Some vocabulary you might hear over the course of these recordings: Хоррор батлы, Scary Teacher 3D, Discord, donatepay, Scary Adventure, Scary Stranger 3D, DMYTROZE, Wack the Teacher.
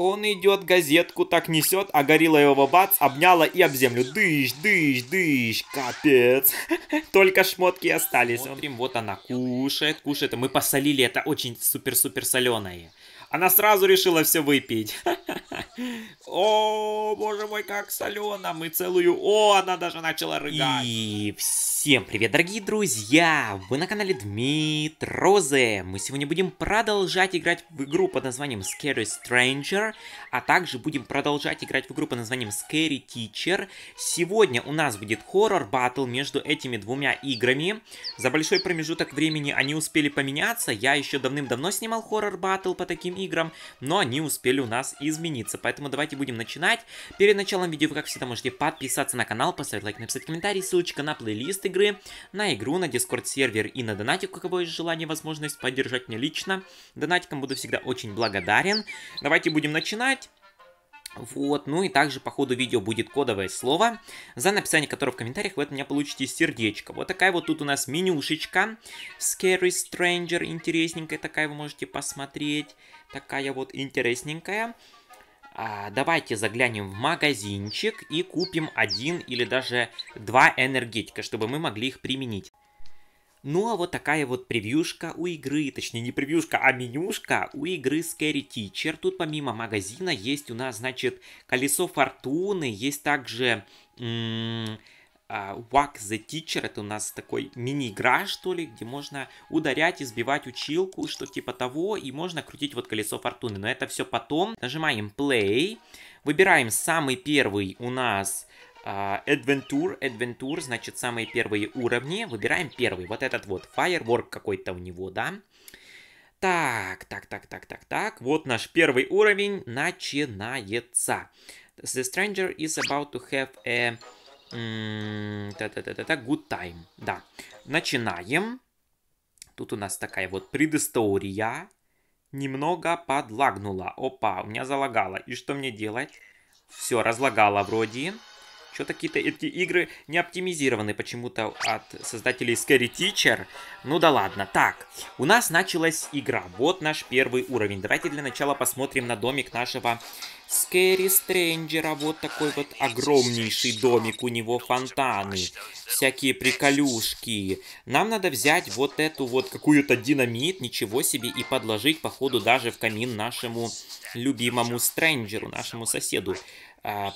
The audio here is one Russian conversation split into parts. Он идет, газетку так несет, а горилла его бац, обняла и об землю. Дыщ, дыщ, дыщ, капец. Только шмотки остались. Смотрим, вот она кушает, кушает. Мы посолили, это очень супер-супер соленое. Она сразу решила все выпить. О, боже мой, как солено. Мы целую... О, она даже начала рыгать. И всем привет, дорогие друзья. Вы на канале DMYTROZE. Мы сегодня будем продолжать играть в игру под названием Scary Stranger. А также будем продолжать играть в игру под названием Scary Teacher. Сегодня у нас будет хоррор-баттл между этими двумя играми. За большой промежуток времени они успели поменяться. Я еще давным-давно снимал хоррор-баттл по таким играм, но они успели у нас измениться, поэтому давайте будем начинать. Перед началом видео вы, как всегда, можете подписаться на канал, поставить лайк, написать комментарий, ссылочка на плейлист игры, на игру, на Discord сервер и на донатик, у кого есть желание, возможность поддержать меня лично. Донатикам буду всегда очень благодарен. Давайте будем начинать. Вот, ну и также по ходу видео будет кодовое слово, за написание которого в комментариях вы от меня получите сердечко. Вот такая вот тут у нас менюшечка Scary Stranger, интересненькая такая, вы можете посмотреть. Такая вот интересненькая. Давайте заглянем в магазинчик и купим один или даже два энергетика, чтобы мы могли их применить. Ну а вот такая вот превьюшка у игры, точнее не превьюшка, а менюшка у игры Scary Teacher. Тут помимо магазина есть у нас, значит, колесо фортуны, есть также Wack the Teacher, это у нас такой мини-игра, что ли, где можно ударять, избивать училку, что типа того, и можно крутить вот колесо фортуны, но это все потом. Нажимаем play, выбираем самый первый у нас... Adventure, значит, самые первые уровни. Выбираем первый, вот этот вот, Firework какой-то у него, да? Так, вот наш первый уровень начинается. The stranger is about to have a good time. Да, начинаем. Тут у нас такая вот предыстория. Немного подлагнула. Опа, у меня залагало. И что мне делать? Все, разлагало вроде. Что-то какие-то эти игры не оптимизированы почему-то от создателей Scary Teacher. Ну да ладно. Так, у нас началась игра. Вот наш первый уровень. Давайте для начала посмотрим на домик нашего Scary Stranger. Вот такой вот огромнейший домик. У него фонтаны, всякие приколюшки. Нам надо взять вот эту вот какую-то динамит, ничего себе, и подложить, походу, даже в камин нашему любимому Стрэнджеру, нашему соседу.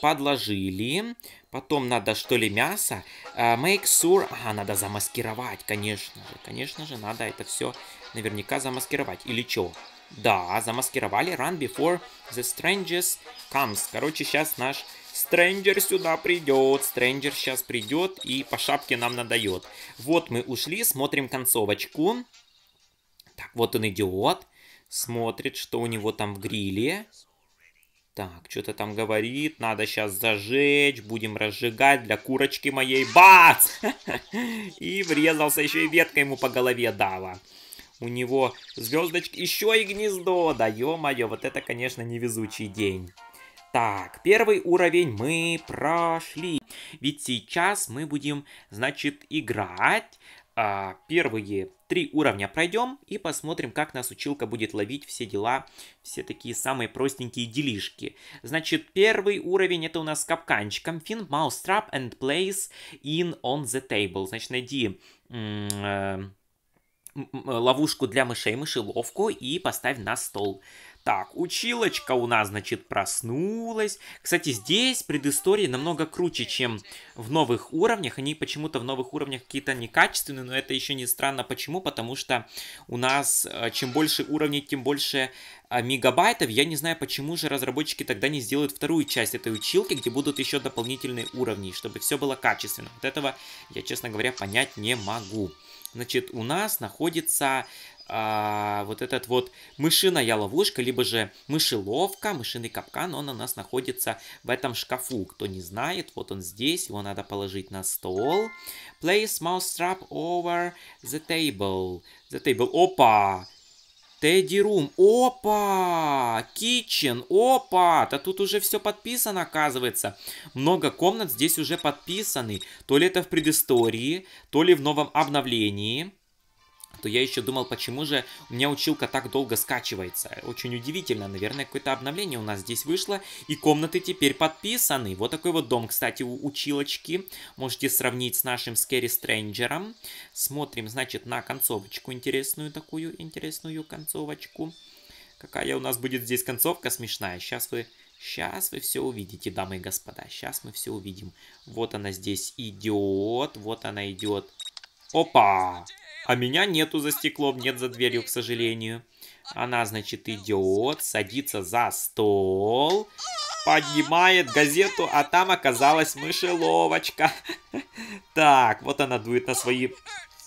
Подложили. Потом надо, что ли, мясо. Make sure... Ага, надо замаскировать, конечно же. Конечно же, надо это все наверняка замаскировать. Или что? Да, замаскировали. Run before the strangers comes. Короче, сейчас наш Стрэнджер сюда придет. Стрэнджер сейчас придет и по шапке нам надает. Вот мы ушли, смотрим концовочку. Так, вот он идет. Смотрит, что у него там в гриле. Так, что-то там говорит, надо сейчас зажечь, будем разжигать для курочки моей. Бац! И врезался, еще и ветка ему по голове дала. У него звездочки, еще и гнездо, да ё-моё, вот это, конечно, невезучий день. Так, первый уровень мы прошли. Ведь сейчас мы будем, значит, играть. Первые три уровня пройдем и посмотрим, как нас училка будет ловить, все дела, все такие самые простенькие делишки. Значит, первый уровень это у нас с капканчиком. Find mouse trap and place in on the table. Значит, найди ловушку для мышей, мышеловку, и поставь на стол. Так, училочка у нас, значит, проснулась. Кстати, здесь предыстории намного круче, чем в новых уровнях. Они почему-то в новых уровнях какие-то некачественные, но это еще не странно. Почему? Потому что у нас чем больше уровней, тем больше мегабайтов. Я не знаю, почему же разработчики тогда не сделают вторую часть этой училки, где будут еще дополнительные уровни, чтобы все было качественно. Вот этого я, честно говоря, понять не могу. Значит, у нас находится... вот этот вот мышиная ловушка, либо же мышеловка, мышиный капкан, он у нас находится в этом шкафу. Кто не знает, вот он здесь, его надо положить на стол. Place mouse trap over the table. The table. Опа! Teddy room. Опа! Kitchen. Опа! Да тут уже все подписано, оказывается. Много комнат здесь уже подписаны. То ли это в предыстории, то ли в новом обновлении. то я еще думал, почему же у меня училка так долго скачивается. Очень удивительно, наверное, какое-то обновление у нас здесь вышло, и комнаты теперь подписаны. Вот такой вот дом, кстати, у училочки. Можете сравнить с нашим Scary Stranger. Смотрим, значит, на концовочку интересную, такую интересную концовочку. Какая у нас будет здесь концовка смешная. Сейчас вы все увидите, дамы и господа. Сейчас мы все увидим. Вот она здесь идет. Вот она идет. Опа! А меня нету за стеклом, нет за дверью, к сожалению. Она, значит, идет, садится за стол, поднимает газету, а там оказалась мышеловочка. Так, вот она дует на свои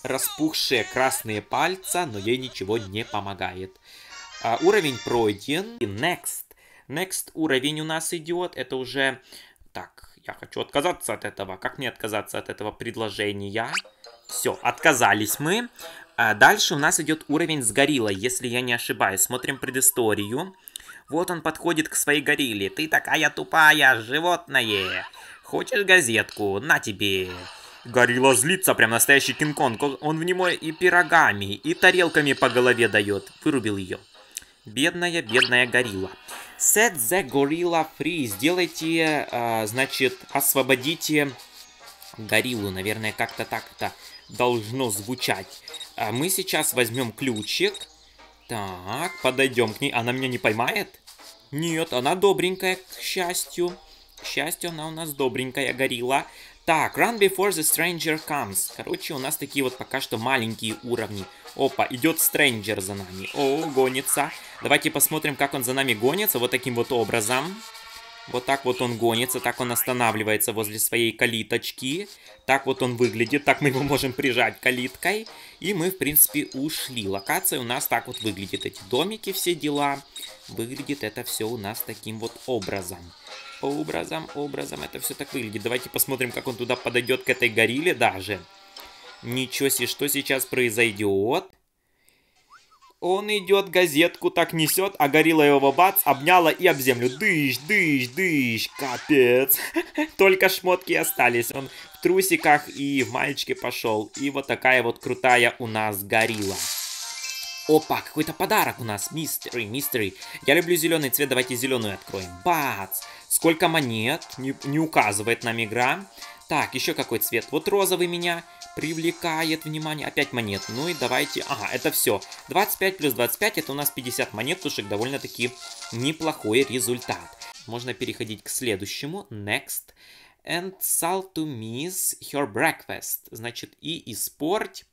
распухшие красные пальца, но ей ничего не помогает. Уровень пройден. Next. Next уровень у нас идет. Это уже... Так, я хочу отказаться от этого. Как мне отказаться от этого предложения? Все, отказались мы. А дальше у нас идет уровень с гориллой, если я не ошибаюсь. Смотрим предысторию. Вот он подходит к своей горилле. Ты такая тупая, животное. Хочешь газетку? На тебе. Горилла злится, прям настоящий Кинг-Конг. Он в него и пирогами, и тарелками по голове дает. Вырубил ее. Бедная, бедная горилла. Set the gorilla free. Сделайте, значит, освободите гориллу. Наверное, как-то так это должно звучать. Мы сейчас возьмем ключик. Так, подойдем к ней. Она меня не поймает? Нет, она добренькая, к счастью. К счастью, она у нас добренькая горилла. Так, run before the stranger comes. Короче, у нас такие вот пока что маленькие уровни. Опа, идет Stranger за нами. О, гонится. Давайте посмотрим, как он за нами гонится. Вот таким вот образом. Вот так вот он гонится. Так он останавливается возле своей калиточки. Так вот он выглядит. Так мы его можем прижать калиткой. И мы, в принципе, ушли. Локация у нас так вот выглядит. Эти домики, все дела. Выглядит это все у нас таким вот образом. Образом. Это все так выглядит. Давайте посмотрим, как он туда подойдет, к этой горилле даже. Ничего себе, что сейчас произойдет. Он идет, газетку так несет, а горилла его бац, обняла и об землю. Дышь, капец. Только шмотки остались. Он в трусиках и в маечке пошел. И вот такая вот крутая у нас горилла. Опа, какой-то подарок у нас. Мистери. Я люблю зеленый цвет, давайте зеленую откроем. Бац! Сколько монет, не указывает нам игра. Так, еще какой цвет. Вот розовый меня привлекает внимание. Опять монет. Ну и давайте... Ага, это все. 25 плюс 25, это у нас 50 монетушек. Довольно-таки неплохой результат. Можно переходить к следующему. Next. And salt to miss her breakfast. Значит, и испорть...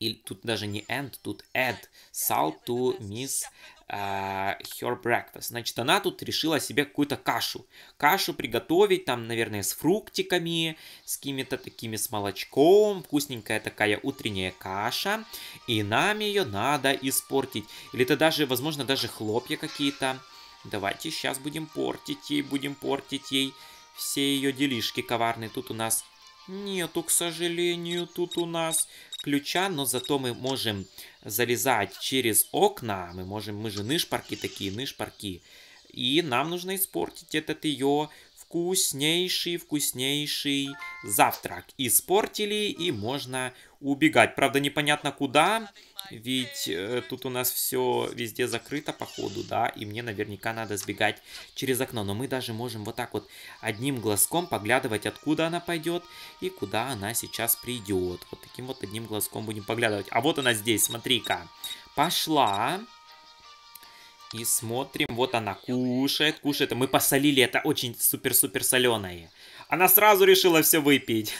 И тут даже не end, тут add. Salt to miss her breakfast. Значит, она тут решила себе какую-то кашу. Кашу приготовить, там, наверное, с фруктиками, с какими-то такими, с молочком. Вкусненькая такая утренняя каша. И нам ее надо испортить. Или это даже, возможно, даже хлопья какие-то. Давайте сейчас будем портить ей все ее делишки коварные. Тут у нас... Нету, к сожалению, тут у нас ключа, но зато мы можем залезать через окна, мы же нышпарки такие, и нам нужно испортить этот ее вкуснейший завтрак. Испортили, и можно убегать, правда непонятно куда, ведь тут у нас все везде закрыто походу, да, и мне наверняка надо сбегать через окно, но мы даже можем вот так вот одним глазком поглядывать, откуда она пойдет и куда она сейчас придет. Вот таким вот одним глазком будем поглядывать. А вот она здесь, смотри-ка, пошла. И смотрим, вот она кушает. Мы посолили, это очень супер-супер соленое. Она сразу решила все выпить.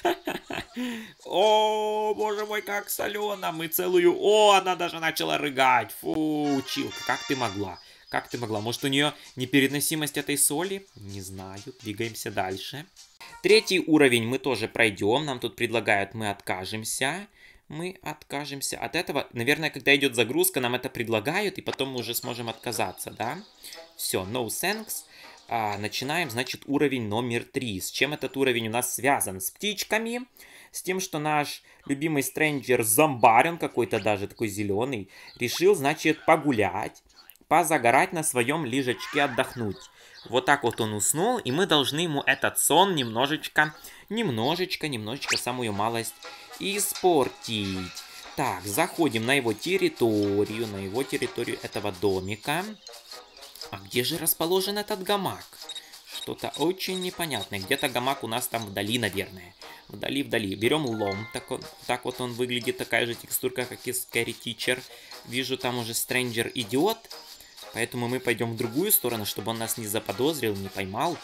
О, боже мой, как солено. Мы целую... О, она даже начала рыгать. Фу, училка, как ты могла? Как ты могла? Может, у нее непереносимость этой соли? Не знаю. Двигаемся дальше. Третий уровень мы тоже пройдем. Нам тут предлагают, мы откажемся. Мы откажемся от этого. Наверное, когда идет загрузка, нам это предлагают, и потом мы уже сможем отказаться, да? Все, no thanks. Начинаем, значит, уровень номер 3. С чем этот уровень у нас связан? С птичками, с тем, что наш любимый Stranger-зомбарь, он какой-то даже такой зеленый, решил, значит, погулять, позагорать на своем лежачке, отдохнуть. Вот так вот он уснул, и мы должны ему этот сон немножечко, самую малость испортить. Так, заходим на его территорию этого домика. А где же расположен этот гамак? Что-то очень непонятное. Где-то гамак у нас там вдали, наверное. Вдали. Берем лом. Так вот он выглядит. Такая же текстурка, как и Scary Teacher. Вижу, там уже Stranger идет. Поэтому мы пойдем в другую сторону, чтобы он нас не заподозрил, не поймал.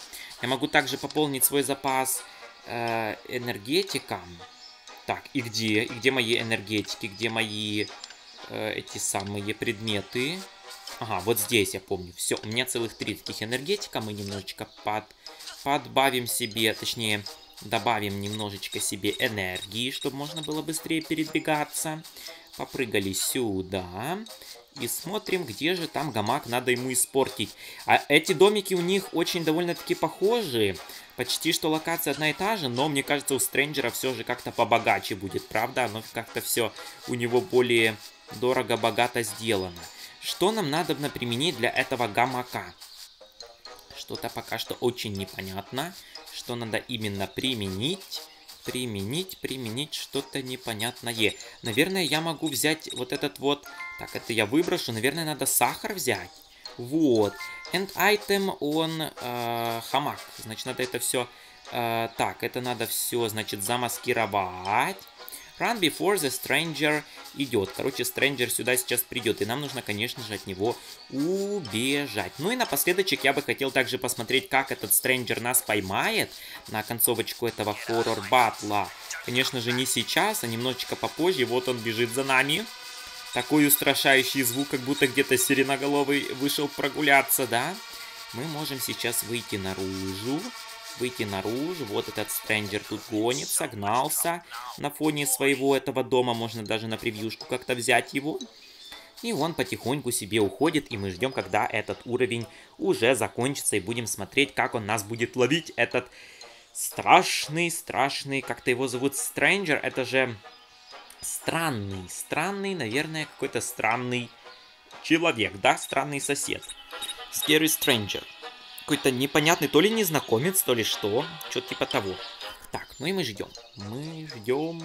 Я могу также пополнить свой запас энергетиком. Так, и где? И где мои энергетики? Где мои эти самые предметы? Ага, вот здесь я помню. Все, у меня целых 3 таких энергетика. Мы немножечко подбавим себе, точнее, добавим немножечко себе энергии, чтобы можно было быстрее передвигаться. Попрыгали сюда. И смотрим, где же там гамак, надо ему испортить. А эти домики у них очень довольно-таки похожи. Почти что локация одна и та же, но мне кажется, у Стрэнджера все же как-то побогаче будет, правда? Оно как-то все у него более дорого-богато сделано. Что нам надобно применить для этого гамака? Что-то пока что очень непонятно. Что надо именно применить? Применить что-то непонятное. Наверное, я могу взять вот этот вот... Так, это я выброшу. Наверное, надо сахар взять. Вот. End item on хамак. Значит, надо это все... так, это надо все, значит, замаскировать. Run before the stranger идет. Короче, stranger сюда сейчас придет. И нам нужно, конечно же, от него убежать. Ну и напоследочек я бы хотел также посмотреть, как этот stranger нас поймает. На концовочку этого хоррор-батла. Конечно же, не сейчас, а немножечко попозже. Вот он бежит за нами. Такой устрашающий звук, как будто где-то сиреноголовый вышел прогуляться, да? Мы можем сейчас выйти наружу. Вот этот стрэнджер тут гонит, согнался на фоне своего этого дома. Можно даже на превьюшку как-то взять его. И он потихоньку себе уходит. И мы ждем, когда этот уровень уже закончится. И будем смотреть, как он нас будет ловить. Этот страшный, как-то его зовут, стрэнджер. Это же странный, наверное, какой-то странный человек, да? Странный сосед. Scary Stranger. Какой-то непонятный, то ли незнакомец, то ли что. Что-то типа того. Так, ну и мы ждем. Мы ждем.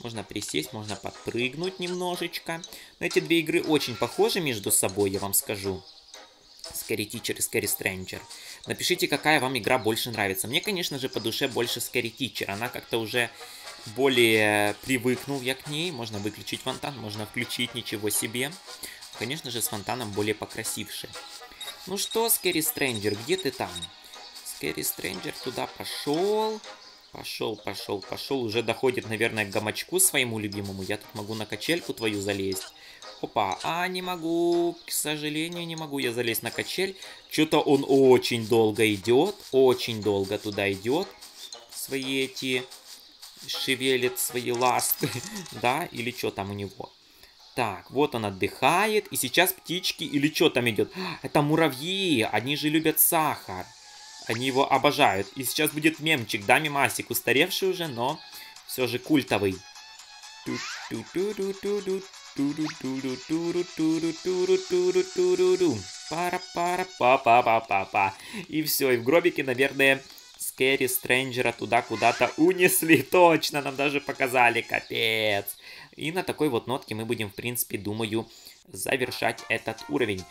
Можно присесть, можно подпрыгнуть немножечко. Но эти 2 игры очень похожи между собой, я вам скажу. Scary Teacher и Scary Stranger. Напишите, какая вам игра больше нравится. Мне, конечно же, по душе больше Scary Teacher. Она как-то уже более привыкнул я к ней. Можно выключить фонтан, можно включить, ничего себе. Конечно же, с фонтаном более покрасивше. Ну что, Scary Stranger, где ты там? Scary Stranger туда пошел. Пошел. Уже доходит, наверное, к гамачку своему любимому. Я тут могу на качельку твою залезть. Опа, а не могу. К сожалению, не могу я залезть на качель. Что-то он очень долго идет. Очень долго туда идет. Свои эти... Шевелит свои ласты. Да, или что там у него? Так, вот он отдыхает. И сейчас птички, или что там идет? Это муравьи, они же любят сахар. Они его обожают. И сейчас будет мемчик, да, мемасик. Устаревший уже, но все же культовый. И все, и в гробике, наверное... Scary Stranger туда куда-то унесли. Точно, нам даже показали. Капец. И на такой вот нотке мы будем, в принципе, думаю, завершать этот уровень.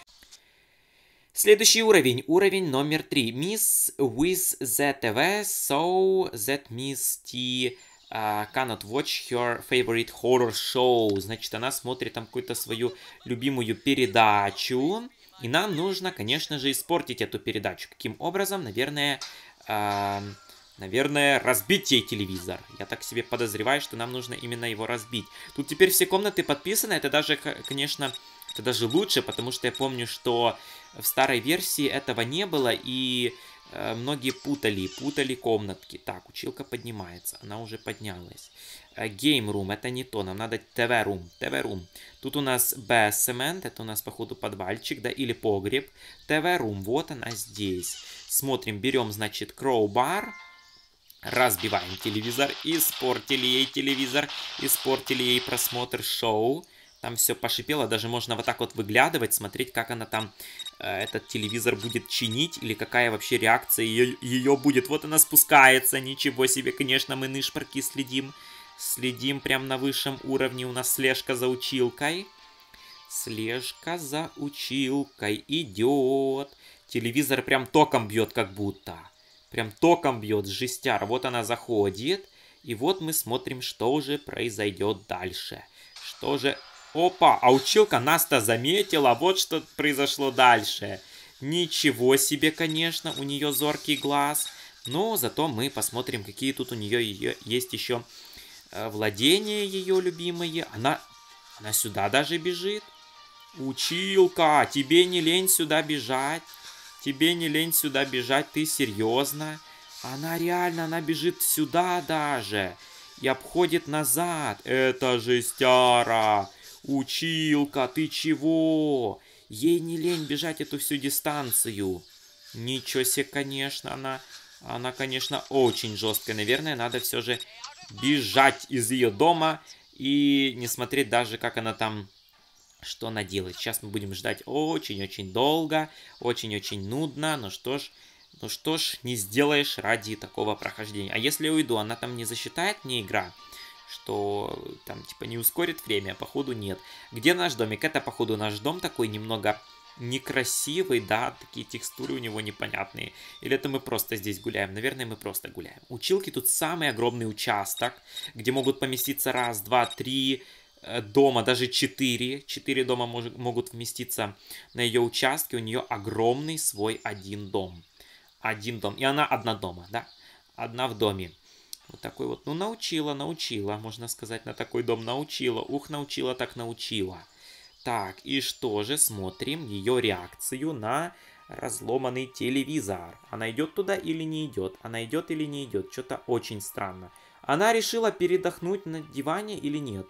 Следующий уровень. Уровень номер 3. Miss with the TV, so that Miss T cannot watch her favorite horror show. Значит, она смотрит там какую-то свою любимую передачу. И нам нужно, конечно же, испортить эту передачу. Каким образом? Наверное, разбить ей телевизор. Я так себе подозреваю, что нам нужно именно его разбить. Тут теперь все комнаты подписаны. Это даже, конечно, это даже лучше, потому что я помню, что в старой версии этого не было. И многие путали комнатки. Так, училка поднимается. Она уже поднялась. Game room, это не то. Нам надо TV room. Тут у нас basement. Это у нас, походу, подвальчик, да, или погреб. TV room, вот она здесь. Смотрим, берем, значит, crowbar. Разбиваем телевизор. Испортили ей телевизор. Испортили ей просмотр шоу. Там все пошипело, даже можно вот так вот выглядывать, смотреть, как она там этот телевизор будет чинить, или какая вообще реакция ее будет. Вот она спускается, ничего себе, конечно, мы нышпорки следим. Следим прям на высшем уровне. У нас слежка за училкой. Слежка за училкой идет. Телевизор прям током бьет, как будто. Прям током бьет, жестяр. Вот она заходит. И вот мы смотрим, что же произойдет дальше. Что же... Опа! А училка нас-то заметила. Вот что произошло дальше. Ничего себе, конечно, у нее зоркий глаз. Но зато мы посмотрим, какие тут у нее есть еще владения ее любимые. Она сюда даже бежит. Училка, тебе не лень сюда бежать. Тебе не лень сюда бежать, ты серьезно? Она реально, она бежит сюда даже. И обходит назад. Это жестяра. Училка, ты чего? Ей не лень бежать эту всю дистанцию. Ничего себе, конечно, она, конечно, очень жесткая. Наверное, надо все же бежать из ее дома и не смотреть даже, как она там, что она делает. Сейчас мы будем ждать очень-очень долго, очень-очень нудно. Ну что ж, не сделаешь ради такого прохождения. А если я уйду, она там не засчитает мне игра? Что там типа не ускорит время? Походу нет. Где наш домик? Это походу наш дом такой немного некрасивый, да? Такие текстуры у него непонятные. Или это мы просто здесь гуляем? Наверное, мы просто гуляем. Училки тут самый огромный участок, где могут поместиться раз, два, три дома, даже 4. 4 дома могут вместиться на ее участке. У нее огромный свой один дом. Один дом. И она одна дома, да? Одна в доме. Вот такой вот. Ну, научила, можно сказать, на такой дом научила. Ух, научила, так научила. Так, и что же? Смотрим ее реакцию на разломанный телевизор. Она идет туда или не идет? Она идет или не идет? Что-то очень странно. Она решила передохнуть на диване или нет?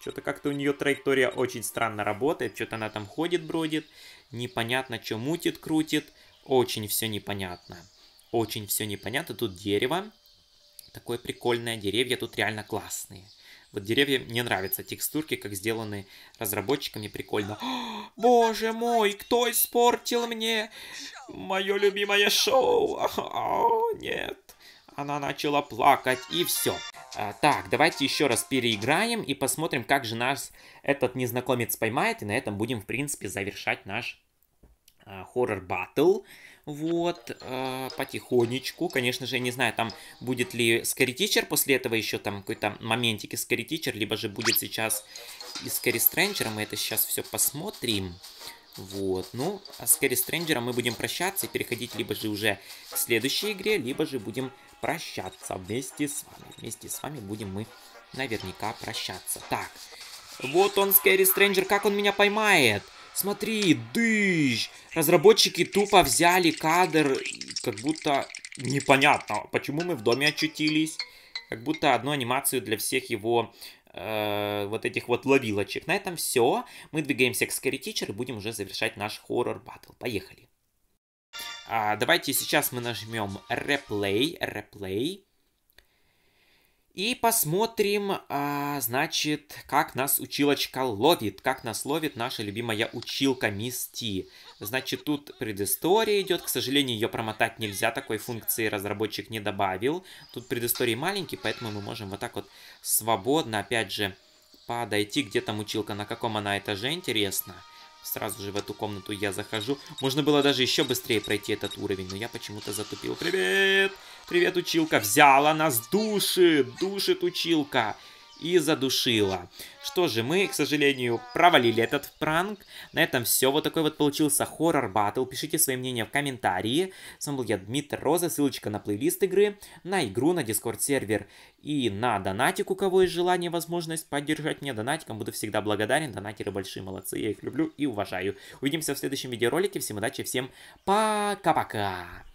Что-то как-то у нее траектория очень странно работает. Что-то она там ходит, бродит. Непонятно, что мутит, крутит. Очень все непонятно. Очень все непонятно. Тут дерево. Такое прикольное. Деревья тут реально классные. Вот деревья мне нравятся. Текстурки, как сделаны разработчиками, прикольно. О, боже мой, кто испортил мне мое любимое шоу? О, нет. Она начала плакать, и все. Так, давайте еще раз переиграем и посмотрим, как же нас этот незнакомец поймает. И на этом будем, в принципе, завершать наш хоррор баттл. Вот, потихонечку. Конечно же, я не знаю, там будет ли Scary Teacher после этого еще, там какой-то моментик из Scary Teacher, либо же будет сейчас и Scary Stranger. Мы это сейчас все посмотрим. Вот, ну, а с Scary Stranger мы будем прощаться и переходить либо же уже к следующей игре, либо же будем прощаться вместе с вами. Вместе с вами будем мы наверняка прощаться. Так, вот он, Scary Stranger, как он меня поймает? Смотри, дыщ! Разработчики тупо взяли кадр, как будто непонятно, почему мы в доме очутились. Как будто одну анимацию для всех его вот этих вот ловилочек. На этом все. Мы двигаемся к Scary Teacher и будем уже завершать наш хоррор баттл. Поехали. Давайте сейчас мы нажмем реплей. И посмотрим, значит, как нас училочка ловит. Как нас ловит наша любимая училка Мисс Ти. Значит, тут предыстория идет. К сожалению, ее промотать нельзя. Такой функции разработчик не добавил. Тут предыстории маленькие, поэтому мы можем вот так вот свободно, опять же, подойти. Где там училка, на каком она этаже, интересно. Сразу же в эту комнату я захожу. Можно было даже еще быстрее пройти этот уровень, но я почему-то затупил. Привет! Привет, училка! Взяла нас, душит училка! И задушила. Что же, мы, к сожалению, провалили этот пранк. На этом все. Вот такой вот получился хоррор баттл. Пишите свои мнения в комментарии. С вами был я, DMYTROZE. Ссылочка на плейлист игры, на игру, на Discord сервер и на донатик. У кого есть желание, возможность поддержать меня донатиком, буду всегда благодарен. Донатеры большие молодцы, я их люблю и уважаю. Увидимся в следующем видеоролике. Всем удачи, всем пока-пока!